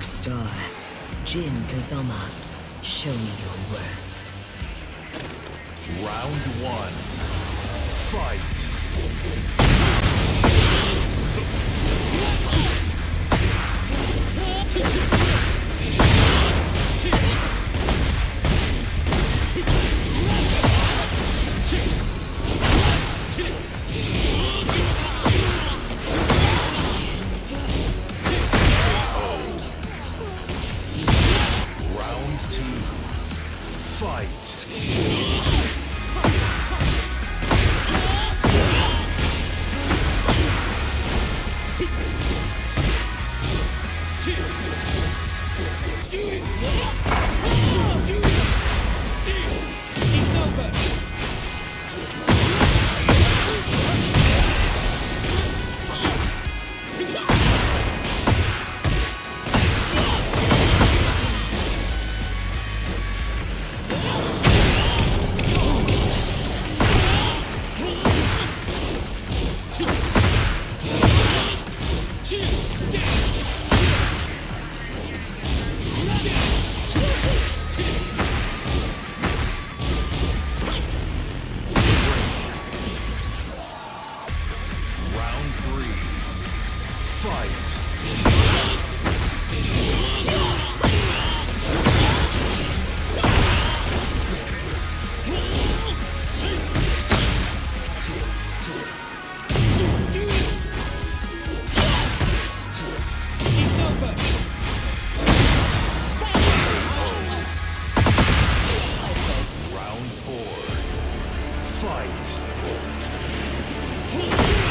Dark Star, Jin Kazama, show me your worst. Round one, fight! Round 4. Fight!